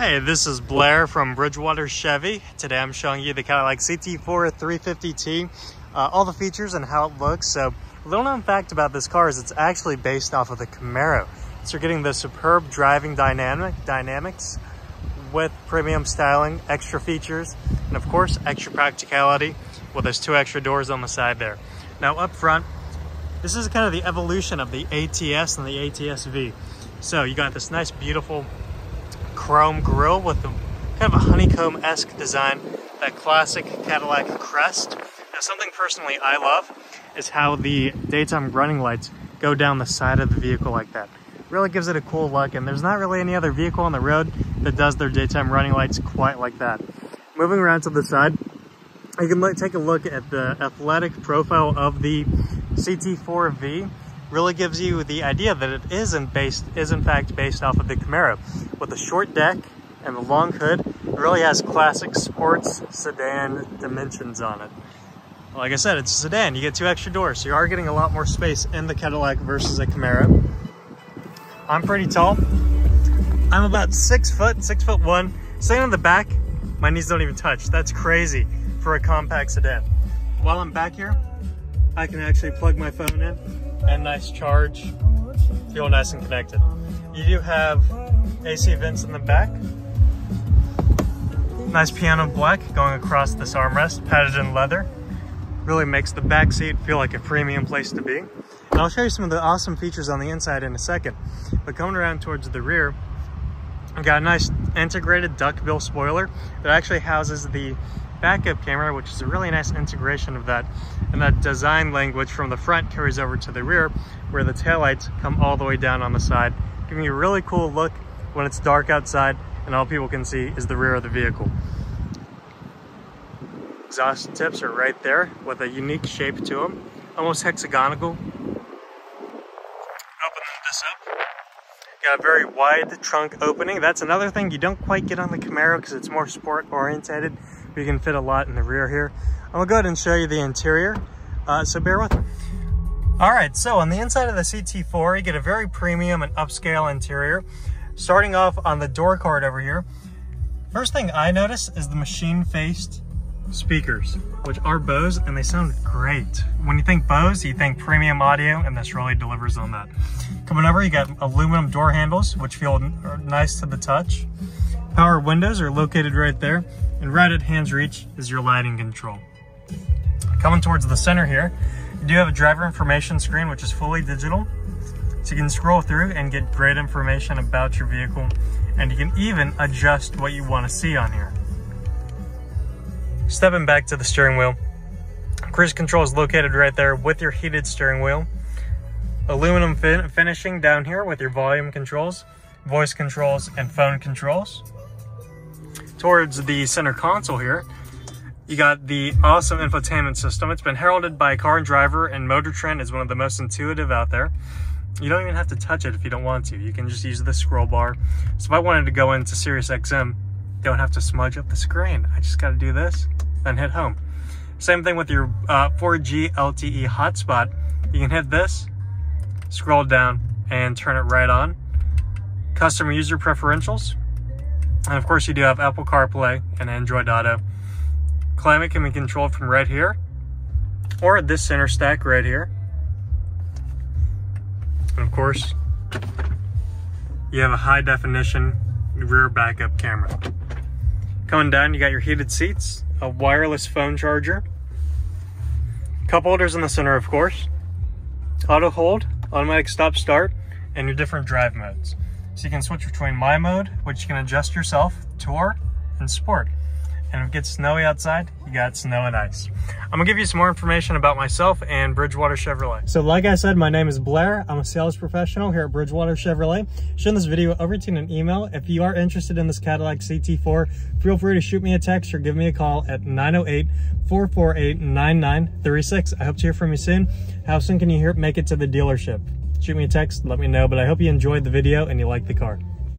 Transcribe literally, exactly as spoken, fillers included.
Hey, this is Blair from Bridgewater Chevy. Today I'm showing you the Cadillac C T four three fifty T, uh, all the features and how it looks. So, a little known fact about this car is it's actually based off of the Camaro. So you're getting the superb driving dynamic dynamics with premium styling, extra features, and of course, extra practicality with those two extra doors on the side there. Now up front, this is kind of the evolution of the A T S and the A T S V. So you got this nice, beautiful chrome grille with the kind of a honeycomb-esque design, that classic Cadillac crest. Now, something personally I love is how the daytime running lights go down the side of the vehicle like that. Really gives it a cool look, and there's not really any other vehicle on the road that does their daytime running lights quite like that. Moving around to the side, you can take a look at the athletic profile of the C T four V. Really gives you the idea that it is in, based, is in fact based off of the Camaro. With the short deck and the long hood, it really has classic sports sedan dimensions on it. Like I said, it's a sedan. You get two extra doors, so you are getting a lot more space in the Cadillac versus a Camaro. I'm pretty tall. I'm about six foot, six foot one. Sitting in the back, my knees don't even touch. That's crazy for a compact sedan. While I'm back here, I can actually plug my phone in and nice charge, feel nice and connected. You do have A C vents in the back. Nice piano black going across this armrest, padded in leather. Really makes the back seat feel like a premium place to be. And I'll show you some of the awesome features on the inside in a second. But coming around towards the rear, I've got a nice integrated duckbill spoiler that actually houses the backup camera, which is a really nice integration of that, and that design language from the front carries over to the rear, where the taillights come all the way down on the side, giving you a really cool look when it's dark outside and all people can see is the rear of the vehicle. Exhaust tips are right there with a unique shape to them, almost hexagonal. Opening this up, got a very wide trunk opening. That's another thing you don't quite get on the Camaro because it's more sport oriented. You can fit a lot in the rear here. I'm gonna go ahead and show you the interior, uh, so bear with me. All right, so on the inside of the C T four, you get a very premium and upscale interior. Starting off on the door card over here, first thing I notice is the machine-faced speakers, which are Bose, and they sound great. When you think Bose, you think premium audio, and this really delivers on that. Coming over, you got aluminum door handles, which feel nice to the touch. Power windows are located right there, and right at hand's reach is your lighting control. Coming towards the center here, you do have a driver information screen, which is fully digital. So you can scroll through and get great information about your vehicle, and you can even adjust what you want to see on here. Stepping back to the steering wheel, cruise control is located right there with your heated steering wheel. Aluminum fin finishing down here with your volume controls, voice controls, and phone controls. Towards the center console here, you got the awesome infotainment system. It's been heralded by Car and Driver and Motor Trend as one of the most intuitive out there. You don't even have to touch it if you don't want to. You can just use the scroll bar. So if I wanted to go into Sirius X M, don't have to smudge up the screen. I just got to do this and hit home. Same thing with your uh, four G L T E hotspot. You can hit this, scroll down, and turn it right on. Customer user preferentials. And of course, you do have Apple CarPlay and Android Auto. Climate can be controlled from right here, or this center stack right here. And of course, you have a high definition rear backup camera. Coming down, you got your heated seats, a wireless phone charger, cup holders in the center, of course, auto hold, automatic stop start, and your different drive modes. So you can switch between my mode, which you can adjust yourself, tour, and sport. And if it gets snowy outside, you got snow and ice. I'm gonna give you some more information about myself and Bridgewater Chevrolet. So like I said, my name is Blair. I'm a sales professional here at Bridgewater Chevrolet. Send this video over to you in an email. If you are interested in this Cadillac C T four, feel free to shoot me a text or give me a call at nine oh eight, four four eight, nine nine three six. I hope to hear from you soon. How soon can you hear, make it to the dealership? Shoot me a text, let me know, but I hope you enjoyed the video and you like the car.